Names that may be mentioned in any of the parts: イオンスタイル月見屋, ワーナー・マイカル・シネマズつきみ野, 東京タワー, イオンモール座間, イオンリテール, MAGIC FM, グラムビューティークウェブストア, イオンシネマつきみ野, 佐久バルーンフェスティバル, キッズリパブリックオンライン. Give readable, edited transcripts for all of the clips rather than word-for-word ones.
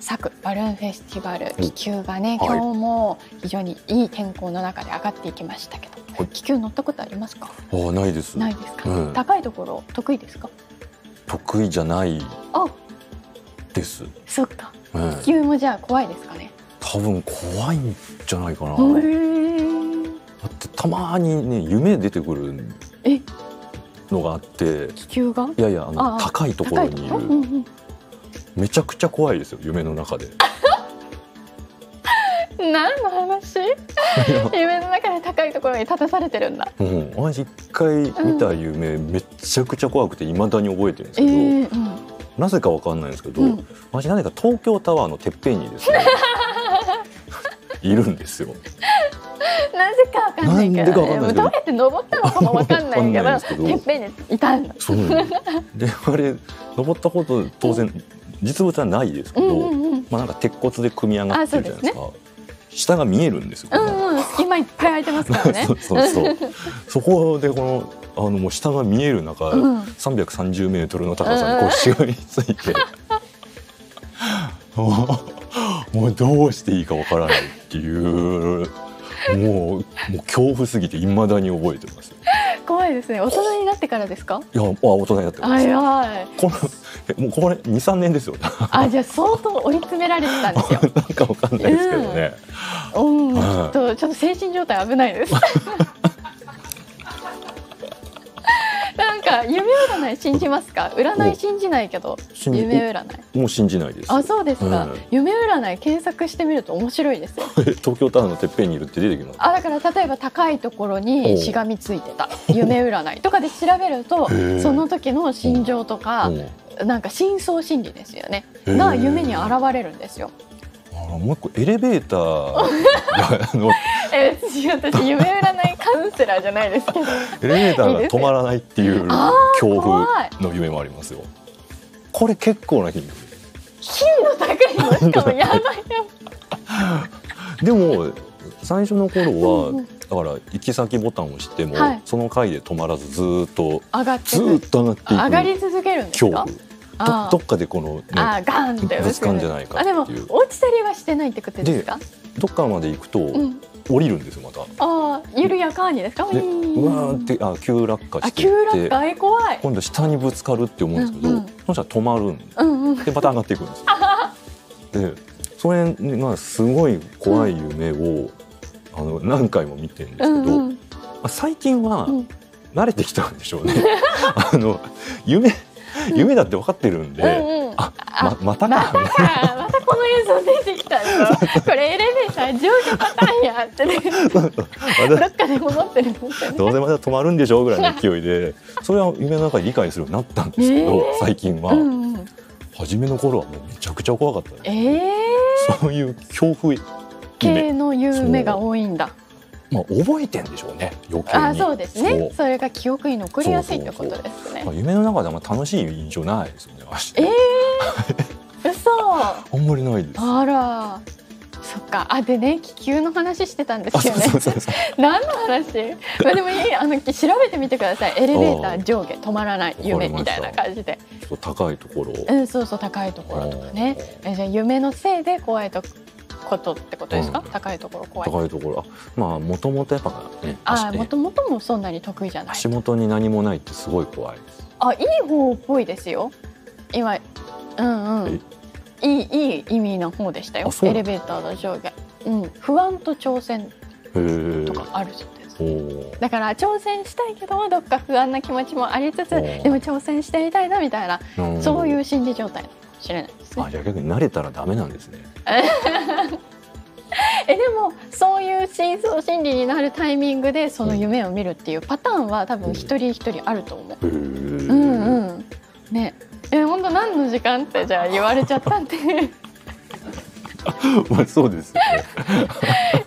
佐久バルーンフェスティバル、気球がね、今日も非常にいい天候の中で上がっていきましたけど、気球乗ったことありますか？あ、ないです。ないですか。高いところ得意ですか？得意じゃないです。そっか。気球もじゃあ怖いですかね。多分怖いんじゃないかな。だってたまにね、夢出てくるのがあって、気球が？いやいや、高いところにいる。めちゃくちゃ怖いですよ、夢の中で。何の話？夢の中で高いところに立たされてるんだ。うん、私一回見た夢、めちゃくちゃ怖くて未だに覚えてるんですけど、なぜかわかんないんですけど、私何か東京タワーのてっぺんにですね、いるんですよ。なぜかわかんないけどね。どうやって登ったのかもわかんないけど、てっぺんにいたんだ。そうで、あれ登ったこと当然。実物はないですけど、まあなんか鉄骨で組み上がってるじゃないですか。下が見えるんですよ。今いっぱい空いてますからね。そこでこのもう下が見える中、330メートルの高さにこうしがみついて、もうどうしていいかわからないっていう、もう恐怖すぎて未だに覚えてます。怖いですね。大人になってからですか？いや、大人になってからです。もうこれ2、3年ですよ。あ、じゃあ相当追い詰められてたんですよ。なんかわかんないですけどね。うん、ちょっと精神状態危ないです。なんか夢占い信じますか？占い信じないけど夢占い。もう信じないです。あ、そうですか。夢占い検索してみると面白いですよ。東京タワーのてっぺんにいるって出てきます。あ、だから例えば高いところにしがみついてた夢占いとかで調べると、その時の心情とか。なんか深層心理ですよね。が夢に現れるんですよ。もう一個エレベーターが私夢占いカウンセラーじゃないですけど、エレベーターが止まらないっていう恐怖の夢もありますよ。これ結構な頻度。頻度高いのしかもやばいやばい。でも最初の頃は。だから行き先ボタンを押しても、その階で止まらずずっと上がっていく、上がり続けるんですか？どっかでこのガーンってぶつかんじゃないかっていう。でも落ちたりはしてないってことですか？どっかまで行くと降りるんですよ、また。ああ、緩やかにですか？うわーって、あ、急落下して、急落下、怖い。今度下にぶつかるって思うんですけど、そしたら止まるんで、また上がっていくんですよ。で、それがすごい怖い夢を。何回も見てるんですけど、最近は慣れてきたんでしょうね。夢だって分かってるんで、あ、またこの映像出てきたの。これエレベーター上下パターンやってね。どっかで戻ってるんですよね。どうせまた止まるんでしょうぐらいの勢いで、それは夢の中で理解するようになったんですけど、最近は。初めの頃はもうめちゃくちゃ怖かったです。そういう恐怖系の夢が多いんだ。まあ覚えてんでしょうね、余計に。あ、そうですね。それが記憶に残りやすいってことですね。夢の中であんま楽しい印象ないですよね。嘘。あんまりないです。あら、そっか。あ、でね、気球の話してたんですよね。何の話？まあでもいい、調べてみてください。エレベーター上下止まらない夢みたいな感じで。高いところ。うん、そうそう、高いところとかね。じゃあ夢のせいで怖いとことってことですか？高いところ怖い。高いところ、まあもともとやっぱね。ああ、もともともそんなに得意じゃない。足元に何もないってすごい怖いです。あ、いい方っぽいですよ。今、いい意味の方でしたよ。エレベーターの上下、不安と挑戦とかあるそうです。だから挑戦したいけどどっか不安な気持ちもありつつ、でも挑戦してみたいなみたいな、そういう心理状態。知らないですね。あ、じゃあ逆に慣れたらダメなんですね。でもそういう深層心理になるタイミングでその夢を見るっていうパターンは多分一人一人あると思う。ね、本当何の時間ってじゃあ言われちゃったんで。まあそうですよね。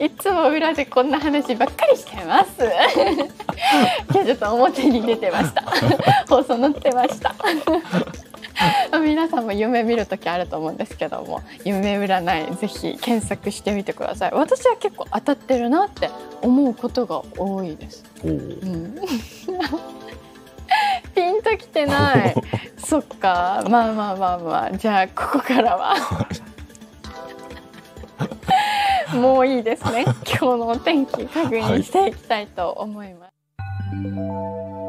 いつも裏でこんな話ばっかりしてます。今日ちょっと表に出てました。放送載ってました。皆さんも夢見る時あると思うんですけども、夢占いぜひ検索してみてください。私は結構当たってるなって思うことが多いです。してないそっか、まあまあまあまあ、じゃあここからはもういいですね。今日のお天気確認していきたいと思います。